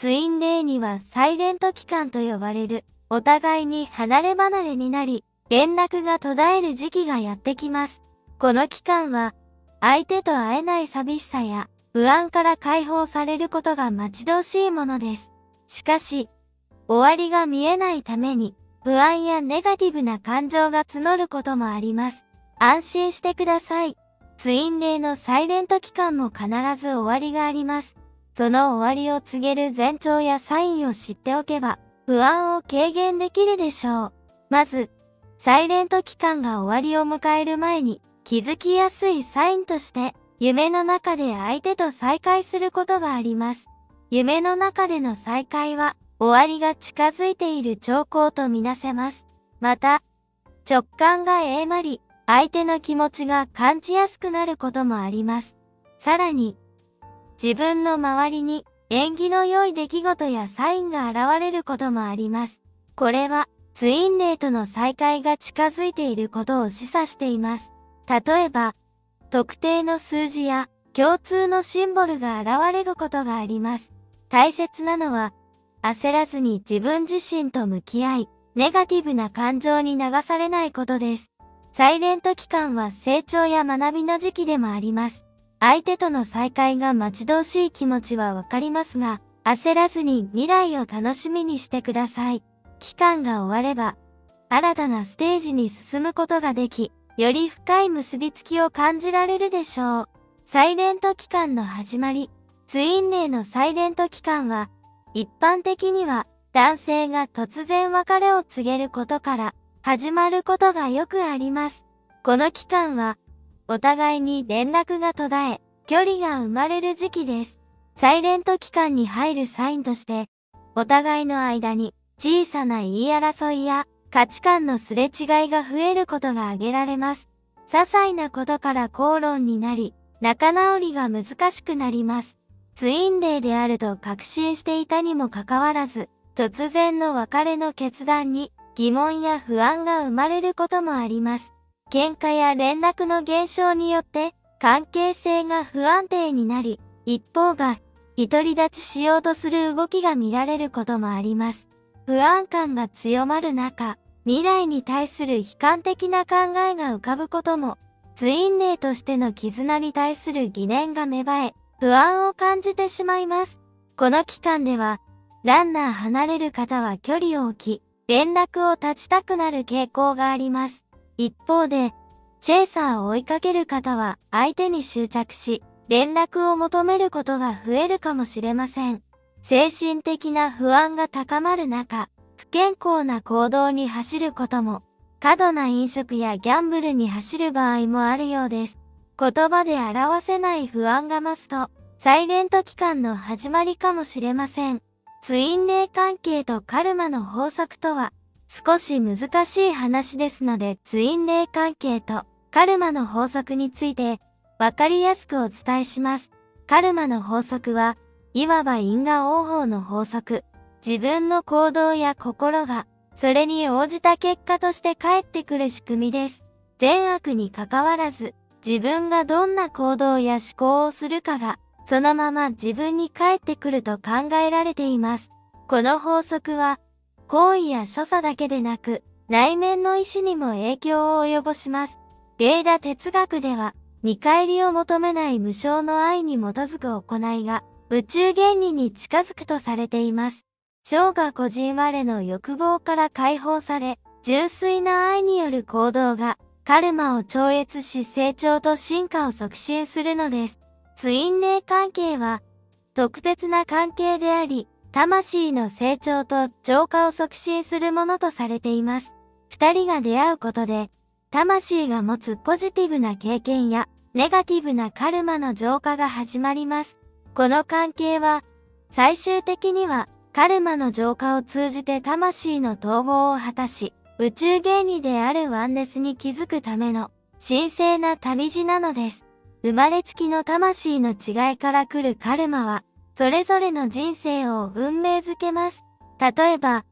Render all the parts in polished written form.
ツインレイにはサイレント期間と呼ばれる、お互いに離れ離れになり、連絡が途絶える時期がやってきます。この期間は、相手と会えない寂しさや、不安から解放されることが待ち遠しいものです。しかし、終わりが見えないために、不安やネガティブな感情が募ることもあります。安心してください。ツインレイのサイレント期間も必ず終わりがあります。その終わりを告げる前兆やサインを知っておけば、不安を軽減できるでしょう。まず、サイレント期間が終わりを迎える前に、気づきやすいサインとして、夢の中で相手と再会することがあります。夢の中での再会は、終わりが近づいている兆候とみなせます。また、直感が鋭まり、相手の気持ちが感じやすくなることもあります。さらに、自分の周りに縁起の良い出来事やサインが現れることもあります。これは、ツインレイとの再会が近づいていることを示唆しています。例えば、特定の数字や共通のシンボルが現れることがあります。大切なのは、焦らずに自分自身と向き合い、ネガティブな感情に流されないことです。サイレント期間は成長や学びの時期でもあります。相手との再会が待ち遠しい気持ちはわかりますが、焦らずに未来を楽しみにしてください。期間が終われば、新たなステージに進むことができ、より深い結びつきを感じられるでしょう。サイレント期間の始まり。ツインレイのサイレント期間は、一般的には男性が突然別れを告げることから始まることがよくあります。この期間は、お互いに連絡が途絶え、距離が生まれる時期です。サイレント期間に入るサインとして、お互いの間に小さな言い争いや、価値観のすれ違いが増えることが挙げられます。些細なことから口論になり、仲直りが難しくなります。ツインレイであると確信していたにもかかわらず、突然の別れの決断に疑問や不安が生まれることもあります。喧嘩や連絡の減少によって関係性が不安定になり、一方が独り立ちしようとする動きが見られることもあります。不安感が強まる中、未来に対する悲観的な考えが浮かぶことも、ツインレイとしての絆に対する疑念が芽生え、不安を感じてしまいます。この期間では、ランナー離れる方は距離を置き、連絡を断ちたくなる傾向があります。一方で、チェイサーを追いかける方は相手に執着し、連絡を求めることが増えるかもしれません。精神的な不安が高まる中、不健康な行動に走ることも、過度な飲食やギャンブルに走る場合もあるようです。言葉で表せない不安が増すと、サイレント期間の始まりかもしれません。ツインレイ関係とカルマの法則とは、少し難しい話ですので、ツインレイ関係とカルマの法則について、わかりやすくお伝えします。カルマの法則は、いわば因果応報の法則。自分の行動や心が、それに応じた結果として返ってくる仕組みです。善悪に関わらず、自分がどんな行動や思考をするかが、そのまま自分に返ってくると考えられています。この法則は、行為や所作だけでなく、内面の意思にも影響を及ぼします。ゲイダ哲学では、見返りを求めない無償の愛に基づく行いが、宇宙原理に近づくとされています。生が個人我の欲望から解放され、純粋な愛による行動が、カルマを超越し成長と進化を促進するのです。ツインレイ関係は、特別な関係であり、魂の成長と浄化を促進するものとされています。二人が出会うことで、魂が持つポジティブな経験や、ネガティブなカルマの浄化が始まります。この関係は、最終的には、カルマの浄化を通じて魂の統合を果たし、宇宙原理であるワンネスに気づくための、神聖な旅路なのです。生まれつきの魂の違いから来るカルマは、それぞれの人生を運命づけます。例えば、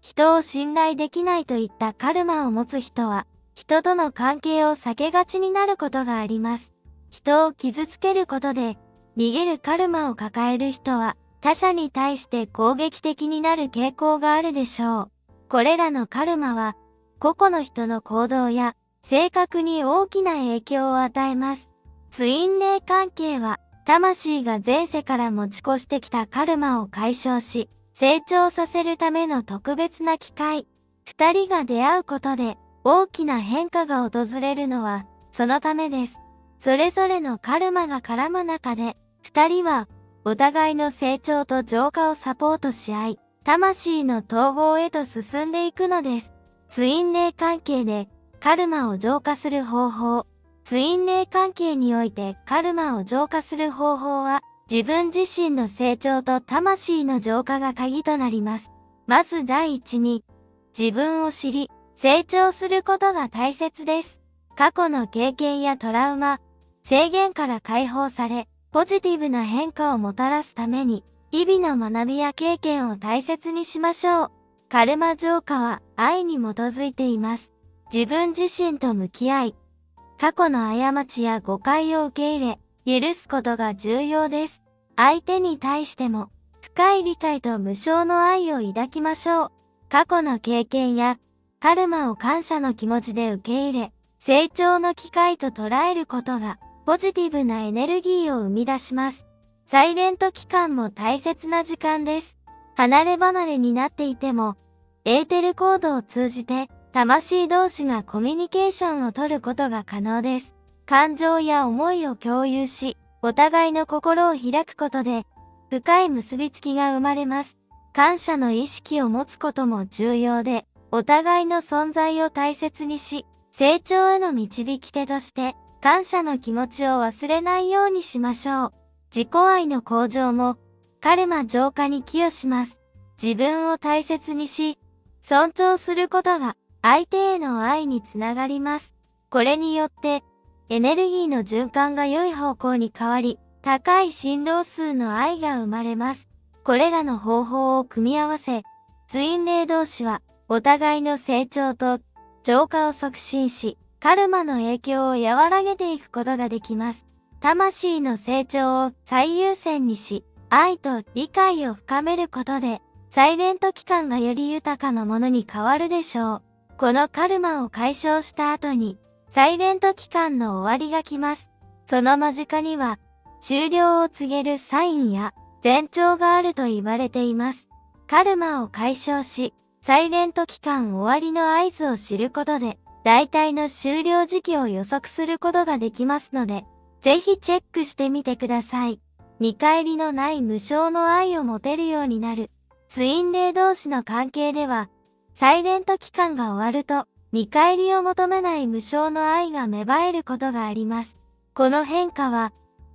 人を信頼できないといったカルマを持つ人は、人との関係を避けがちになることがあります。人を傷つけることで、逃げるカルマを抱える人は、他者に対して攻撃的になる傾向があるでしょう。これらのカルマは、個々の人の行動や性格に大きな影響を与えます。ツイン霊関係は、魂が前世から持ち越してきたカルマを解消し、成長させるための特別な機会。二人が出会うことで、大きな変化が訪れるのは、そのためです。それぞれのカルマが絡む中で、二人は、お互いの成長と浄化をサポートし合い、魂の統合へと進んでいくのです。ツイン霊関係で、カルマを浄化する方法。ツイン霊関係においてカルマを浄化する方法は、自分自身の成長と魂の浄化が鍵となります。まず第一に、自分を知り、成長することが大切です。過去の経験やトラウマ、制限から解放され、ポジティブな変化をもたらすために、日々の学びや経験を大切にしましょう。カルマ浄化は愛に基づいています。自分自身と向き合い、過去の過ちや誤解を受け入れ、許すことが重要です。相手に対しても、深い理解と無償の愛を抱きましょう。過去の経験や、カルマを感謝の気持ちで受け入れ、成長の機会と捉えることが、ポジティブなエネルギーを生み出します。サイレント期間も大切な時間です。離れ離れになっていても、エーテルコードを通じて、魂同士がコミュニケーションを取ることが可能です。感情や思いを共有し、お互いの心を開くことで、深い結びつきが生まれます。感謝の意識を持つことも重要で、お互いの存在を大切にし、成長への導き手として、感謝の気持ちを忘れないようにしましょう。自己愛の向上も、カルマ浄化に寄与します。自分を大切にし、尊重することが相手への愛につながります。これによって、エネルギーの循環が良い方向に変わり、高い振動数の愛が生まれます。これらの方法を組み合わせ、ツイン霊同士は、お互いの成長と浄化を促進し、カルマの影響を和らげていくことができます。魂の成長を最優先にし、愛と理解を深めることで、サイレント期間がより豊かなものに変わるでしょう。このカルマを解消した後に、サイレント期間の終わりが来ます。その間近には、終了を告げるサインや前兆があると言われています。カルマを解消し、サイレント期間終わりの合図を知ることで、大体の終了時期を予測することができますので、ぜひチェックしてみてください。見返りのない無償の愛を持てるようになる。ツイン霊同士の関係では、サイレント期間が終わると、見返りを求めない無償の愛が芽生えることがあります。この変化は、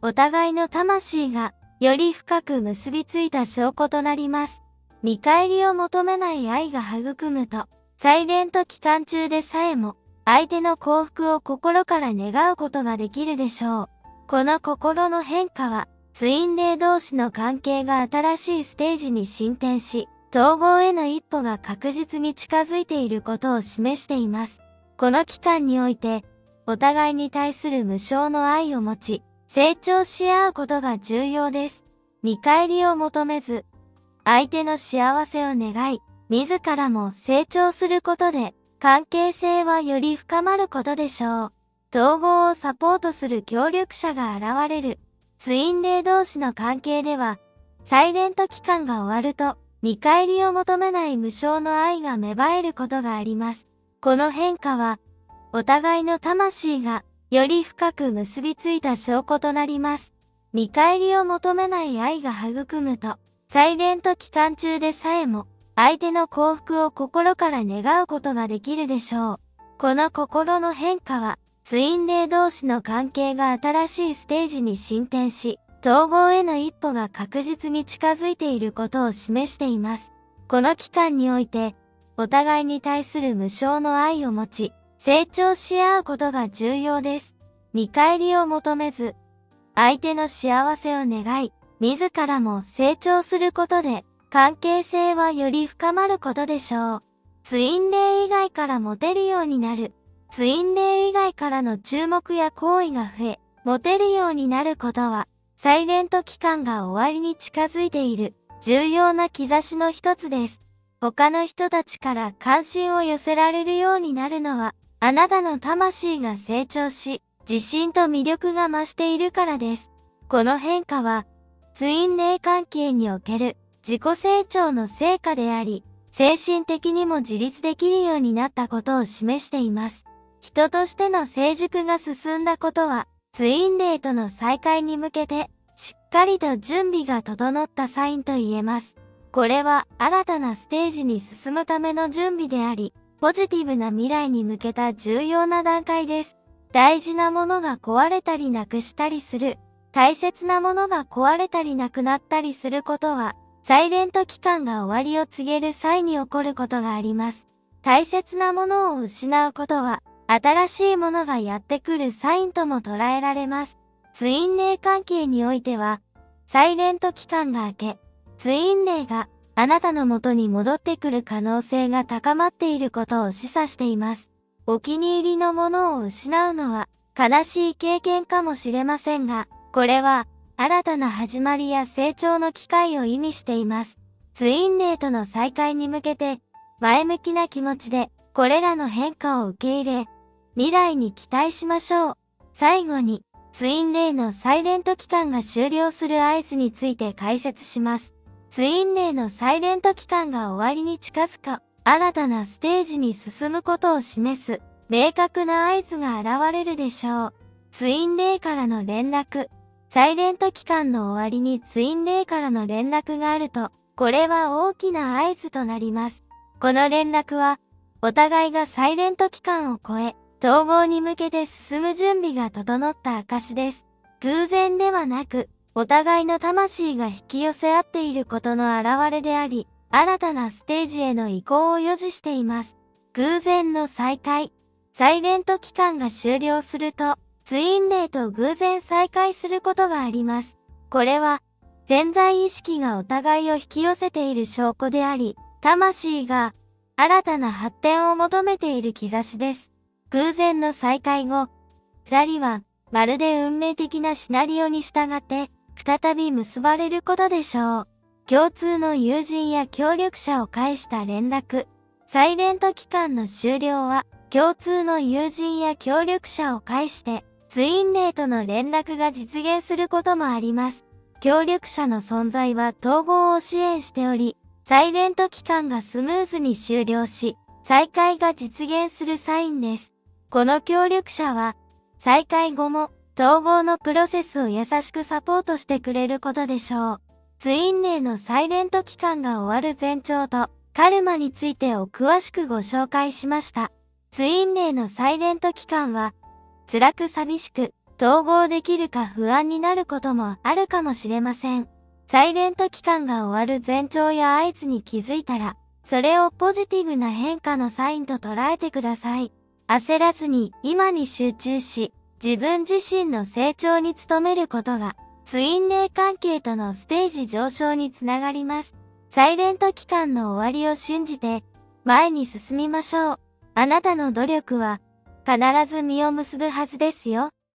お互いの魂がより深く結びついた証拠となります。見返りを求めない愛が育むと、サイレント期間中でさえも、相手の幸福を心から願うことができるでしょう。この心の変化は、ツイン霊同士の関係が新しいステージに進展し、統合への一歩が確実に近づいていることを示しています。この期間において、お互いに対する無償の愛を持ち、成長し合うことが重要です。見返りを求めず、相手の幸せを願い、自らも成長することで、関係性はより深まることでしょう。統合をサポートする協力者が現れる。ツイン霊同士の関係では、サイレント期間が終わると、見返りを求めない無償の愛が芽生えることがあります。この変化は、お互いの魂がより深く結びついた証拠となります。見返りを求めない愛が育むと、サイレント期間中でさえも、相手の幸福を心から願うことができるでしょう。この心の変化は、ツイン霊同士の関係が新しいステージに進展し、統合への一歩が確実に近づいていることを示しています。この期間において、お互いに対する無償の愛を持ち、成長し合うことが重要です。見返りを求めず、相手の幸せを願い、自らも成長することで、関係性はより深まることでしょう。ツイン霊以外からモテるようになる。ツイン霊以外からの注目や好意が増え、モテるようになることは、サイレント期間が終わりに近づいている重要な兆しの一つです。他の人たちから関心を寄せられるようになるのは、あなたの魂が成長し、自信と魅力が増しているからです。この変化は、ツイン霊関係における自己成長の成果であり、精神的にも自立できるようになったことを示しています。人としての成熟が進んだことは、ツイン霊との再会に向けて、しっかりと準備が整ったサインと言えます。これは新たなステージに進むための準備であり、ポジティブな未来に向けた重要な段階です。大事なものが壊れたりなくしたりする、大切なものが壊れたりなくなったりすることは、サイレント期間が終わりを告げる際に起こることがあります。大切なものを失うことは、新しいものがやってくるサインとも捉えられます。ツイン霊関係においては、サイレント期間が明け、ツイン霊があなたの元に戻ってくる可能性が高まっていることを示唆しています。お気に入りのものを失うのは悲しい経験かもしれませんが、これは新たな始まりや成長の機会を意味しています。ツイン霊との再会に向けて、前向きな気持ちでこれらの変化を受け入れ、未来に期待しましょう。最後に、ツイン霊のサイレント期間が終了する合図について解説します。ツイン霊のサイレント期間が終わりに近づか、新たなステージに進むことを示す、明確な合図が現れるでしょう。ツイン霊からの連絡。サイレント期間の終わりにツイン霊からの連絡があると、これは大きな合図となります。この連絡は、お互いがサイレント期間を超え、統合に向けて進む準備が整った証です。偶然ではなく、お互いの魂が引き寄せ合っていることの表れであり、新たなステージへの移行を余儀しています。偶然の再会。サイレント期間が終了すると、ツイン霊と偶然再会することがあります。これは、潜在意識がお互いを引き寄せている証拠であり、魂が新たな発展を求めている兆しです。偶然の再会後、二人は、まるで運命的なシナリオに従って、再び結ばれることでしょう。共通の友人や協力者を介した連絡。サイレント期間の終了は、共通の友人や協力者を介して、ツイン霊との連絡が実現することもあります。協力者の存在は統合を支援しており、サイレント期間がスムーズに終了し、再会が実現するサインです。この協力者は、再会後も、統合のプロセスを優しくサポートしてくれることでしょう。ツイン霊のサイレント期間が終わる前兆と、カルマについてを詳しくご紹介しました。ツイン霊のサイレント期間は、辛く寂しく、統合できるか不安になることもあるかもしれません。サイレント期間が終わる前兆や合図に気づいたら、それをポジティブな変化のサインと捉えてください。焦らずに今に集中し、自分自身の成長に努めることが、ツイン霊関係とのステージ上昇につながります。サイレント期間の終わりを信じて、前に進みましょう。あなたの努力は、必ず実を結ぶはずですよ。